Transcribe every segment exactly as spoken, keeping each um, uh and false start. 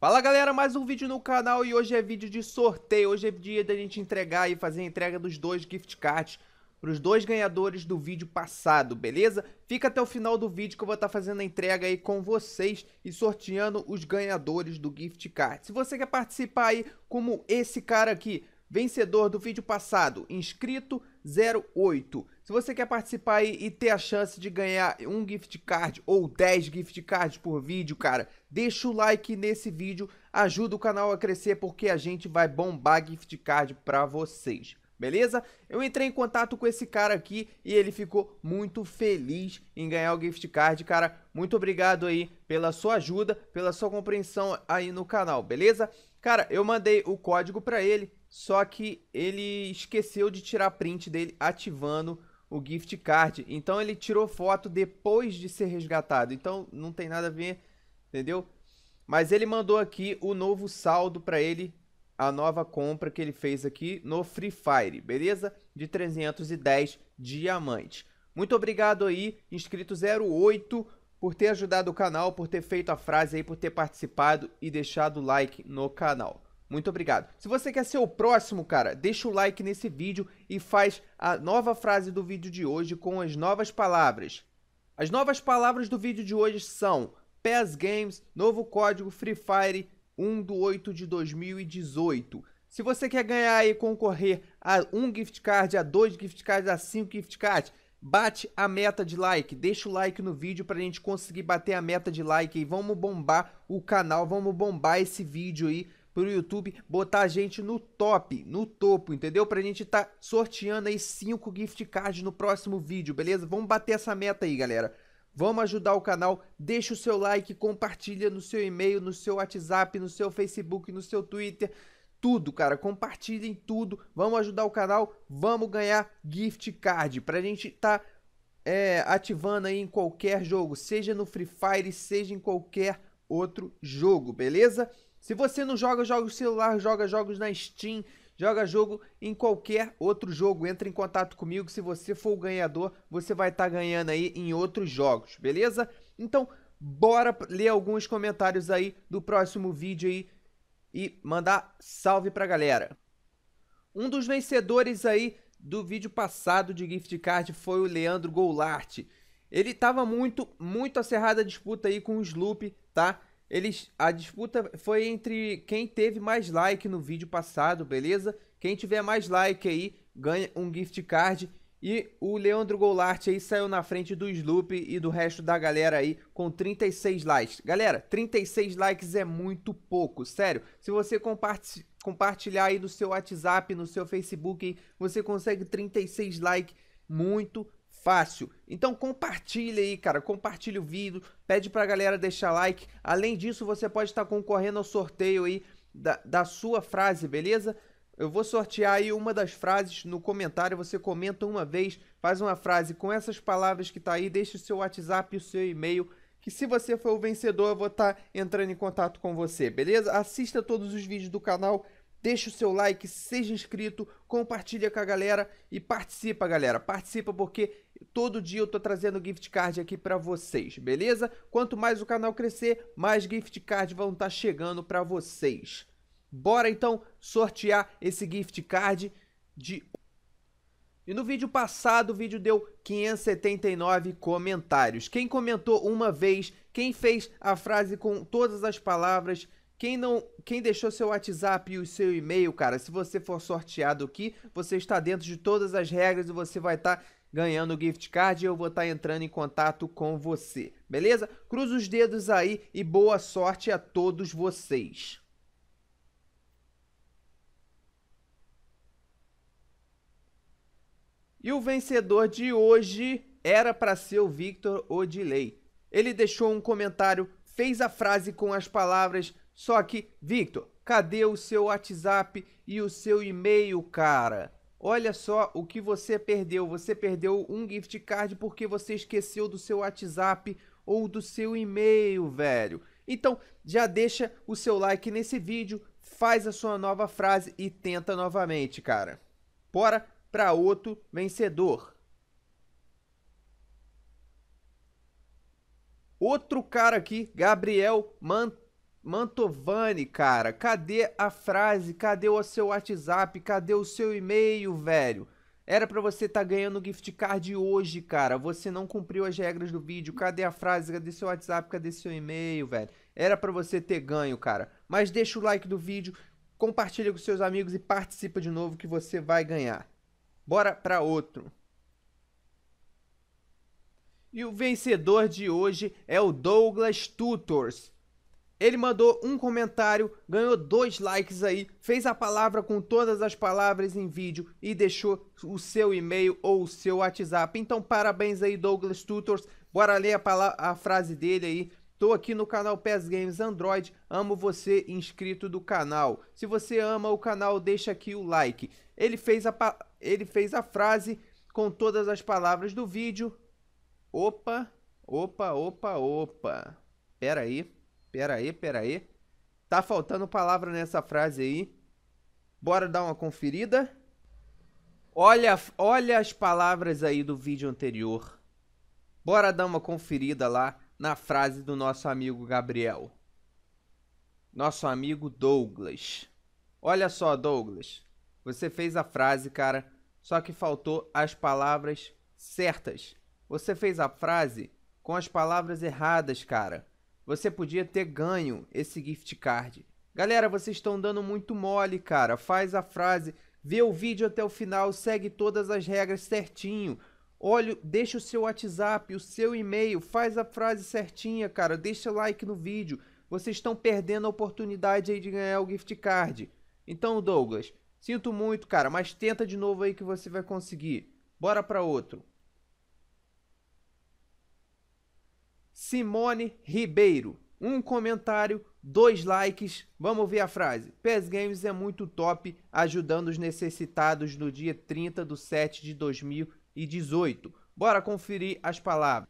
Fala galera, mais um vídeo no canal e hoje é vídeo de sorteio. Hoje é dia da gente entregar e fazer a entrega dos dois gift cards para os dois ganhadores do vídeo passado, beleza? Fica até o final do vídeo que eu vou estar fazendo a entrega aí com vocês e sorteando os ganhadores do gift card. Se você quer participar aí como esse cara aqui, vencedor do vídeo passado, inscrito zero oito. Se você quer participar aí e ter a chance de ganhar um gift card ou dez gift cards por vídeo, cara, deixa o like nesse vídeo, ajuda o canal a crescer porque a gente vai bombar gift card pra vocês. Beleza? Eu entrei em contato com esse cara aqui e ele ficou muito feliz em ganhar o gift card, cara. Muito obrigado aí pela sua ajuda, pela sua compreensão aí no canal, beleza? Cara, eu mandei o código pra ele, só que ele esqueceu de tirar print dele ativando o gift card. Então ele tirou foto depois de ser resgatado, então não tem nada a ver, entendeu? Mas ele mandou aqui o novo saldo pra ele, a nova compra que ele fez aqui no Free Fire, beleza? De trezentos e dez diamantes. Muito obrigado aí, inscrito zero oito, por ter ajudado o canal, por ter feito a frase aí, por ter participado e deixado o like no canal. Muito obrigado. Se você quer ser o próximo, cara, deixa o like nesse vídeo e faz a nova frase do vídeo de hoje com as novas palavras. As novas palavras do vídeo de hoje são Pas Games, novo código Free Fire, um de oito de dois mil e dezoito. Se você quer ganhar e concorrer a um gift card, a dois gift cards, a cinco gift cards, bate a meta de like, deixa o like no vídeo pra gente conseguir bater a meta de like e vamos bombar o canal, vamos bombar esse vídeo aí pro YouTube, botar a gente no top, no topo, entendeu? Pra gente tá sorteando aí cinco gift cards no próximo vídeo, beleza? Vamos bater essa meta aí, galera. Vamos ajudar o canal, deixa o seu like, compartilha no seu e-mail, no seu WhatsApp, no seu Facebook, no seu Twitter, tudo, cara, compartilhem tudo, vamos ajudar o canal, vamos ganhar gift card, pra gente tá é, ativando aí em qualquer jogo, seja no Free Fire, seja em qualquer outro jogo, beleza? Se você não joga jogos celular, joga jogos na Steam, joga jogo em qualquer outro jogo, entra em contato comigo, se você for o ganhador, você vai estar tá ganhando aí em outros jogos, beleza? Então, bora ler alguns comentários aí do próximo vídeo aí e mandar salve pra galera. Um dos vencedores aí do vídeo passado de gift card foi o Leandro Goulart. Ele tava muito, muito acirrada a disputa aí com o Sloop, tá? Eles, a disputa foi entre quem teve mais like no vídeo passado, beleza? Quem tiver mais like aí ganha um gift card. E o Leandro Goulart aí saiu na frente do Sloop e do resto da galera aí com trinta e seis likes. Galera, trinta e seis likes é muito pouco, sério. Se você compartilhar aí no seu WhatsApp, no seu Facebook, você consegue trinta e seis likes muito fácil. Então compartilha aí, cara, compartilha o vídeo, pede pra galera deixar like. Além disso, você pode estar concorrendo ao sorteio aí da, da sua frase, beleza? Eu vou sortear aí uma das frases no comentário, você comenta uma vez, faz uma frase com essas palavras que tá aí, deixa o seu WhatsApp e o seu e-mail, que se você for o vencedor, eu vou estar entrando em contato com você, beleza? Assista todos os vídeos do canal, deixa o seu like, seja inscrito, compartilha com a galera e participa, galera. Participa porque todo dia eu tô trazendo gift card aqui pra vocês, beleza? Quanto mais o canal crescer, mais gift card vão estar chegando pra vocês. Bora então sortear esse gift card de... E no vídeo passado, o vídeo deu quinhentos e setenta e nove comentários. Quem comentou uma vez, quem fez a frase com todas as palavras... Quem, não, quem deixou seu WhatsApp e o seu e-mail, cara, se você for sorteado aqui, você está dentro de todas as regras e você vai estar ganhando o gift card e eu vou estar entrando em contato com você, beleza? Cruza os dedos aí e boa sorte a todos vocês. E o vencedor de hoje era para ser o Victor Odilei. Ele deixou um comentário, fez a frase com as palavras... Só que, Victor, cadê o seu WhatsApp e o seu e-mail, cara? Olha só o que você perdeu. Você perdeu um gift card porque você esqueceu do seu WhatsApp ou do seu e-mail, velho. Então, já deixa o seu like nesse vídeo, faz a sua nova frase e tenta novamente, cara. Bora pra outro vencedor. Outro cara aqui, Gabriel Manta. Mantovani, cara, cadê a frase? Cadê o seu WhatsApp? Cadê o seu e-mail, velho? Era pra você estar tá ganhando gift card hoje, cara. Você não cumpriu as regras do vídeo. Cadê a frase? Cadê seu WhatsApp? Cadê seu e-mail, velho? Era pra você ter ganho, cara. Mas deixa o like do vídeo, compartilha com seus amigos e participa de novo que você vai ganhar. Bora pra outro. E o vencedor de hoje é o Douglas Tutors. Ele mandou um comentário, ganhou dois likes aí, fez a palavra com todas as palavras em vídeo e deixou o seu e-mail ou o seu WhatsApp. Então, parabéns aí, Douglas Tutors. Bora ler a, palavra, a frase dele aí. Tô aqui no canal Pas Games Android, amo você, inscrito do canal. Se você ama o canal, deixa aqui o like. Ele fez a, pa... Ele fez a frase com todas as palavras do vídeo. Opa, opa, opa, opa. Pera aí. Pera aí, pera aí. Tá faltando palavra nessa frase aí. Bora dar uma conferida. Olha, olha as palavras aí do vídeo anterior. Bora dar uma conferida lá na frase do nosso amigo Gabriel. Nosso amigo Douglas. Olha só, Douglas. Você fez a frase, cara, só que faltou as palavras certas. Você fez a frase com as palavras erradas, cara. Você podia ter ganho esse gift card. Galera, vocês estão dando muito mole, cara. Faz a frase, vê o vídeo até o final, segue todas as regras certinho. Olha, deixa o seu WhatsApp, o seu e-mail, faz a frase certinha, cara. Deixa o like no vídeo. Vocês estão perdendo a oportunidade aí de ganhar o gift card. Então, Douglas, sinto muito, cara, mas tenta de novo aí que você vai conseguir. Bora para outro. Simone Ribeiro, um comentário, dois likes, vamos ver a frase. Pas Games é muito top, ajudando os necessitados no dia trinta de sete de dois mil e dezoito. Bora conferir as palavras.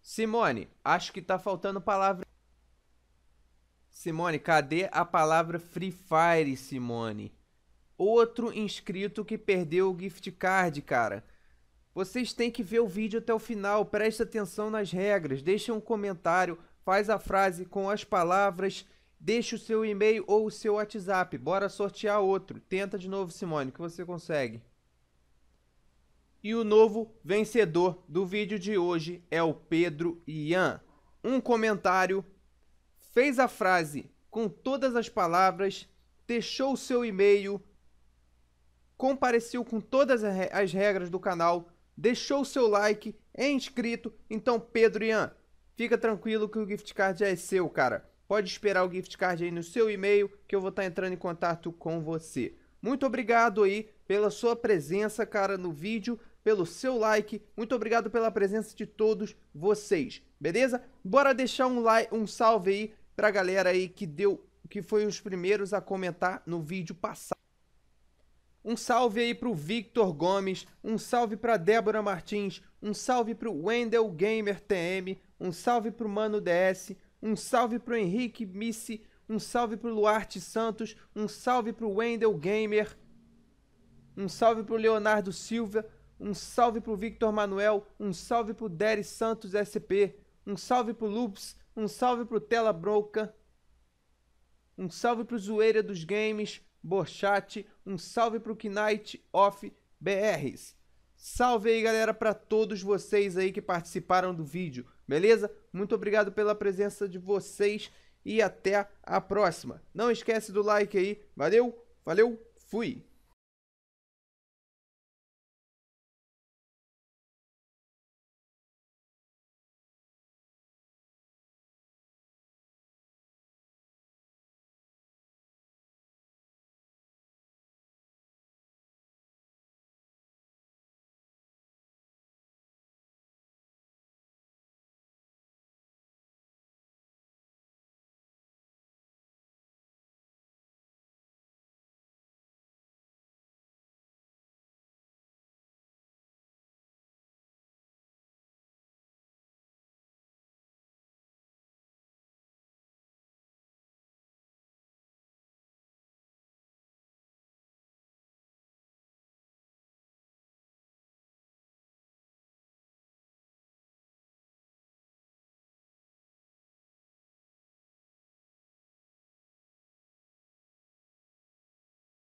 Simone, acho que tá faltando palavra. Simone, cadê a palavra Free Fire, Simone? Outro inscrito que perdeu o gift card, cara. Vocês têm que ver o vídeo até o final, presta atenção nas regras, deixa um comentário, faz a frase com as palavras, deixa o seu e-mail ou o seu WhatsApp. Bora sortear outro. Tenta de novo, Simone, que você consegue. E o novo vencedor do vídeo de hoje é o Pedro Ian. Um comentário, fez a frase com todas as palavras, deixou o seu e-mail, compareceu com todas as regras do canal, deixou o seu like, é inscrito. Então, Pedro Ian, fica tranquilo que o gift card já é seu, cara. Pode esperar o gift card aí no seu e-mail, que eu vou estar entrando em contato com você. Muito obrigado aí pela sua presença, cara, no vídeo, pelo seu like. Muito obrigado pela presença de todos vocês, beleza? Bora deixar um, like, um salve aí pra galera aí que, deu, que foi os primeiros a comentar no vídeo passado. Um salve aí pro Victor Gomes, um salve pra Débora Martins, um salve pro Wendel Gamer T M, um salve pro Mano D S, um salve pro Henrique Missi, um salve pro Luarte Santos, um salve pro Wendel Gamer, um salve pro Leonardo Silva, um salve pro Victor Manuel, um salve pro Dery Santos S P, um salve pro Lups, um salve pro Tela Broca, um salve pro Zoeira dos Games, Borchat, um salve pro Knight of B Rs. Salve aí, galera, para todos vocês aí que participaram do vídeo, beleza? Muito obrigado pela presença de vocês e até a próxima. Não esquece do like aí. Valeu, valeu, fui!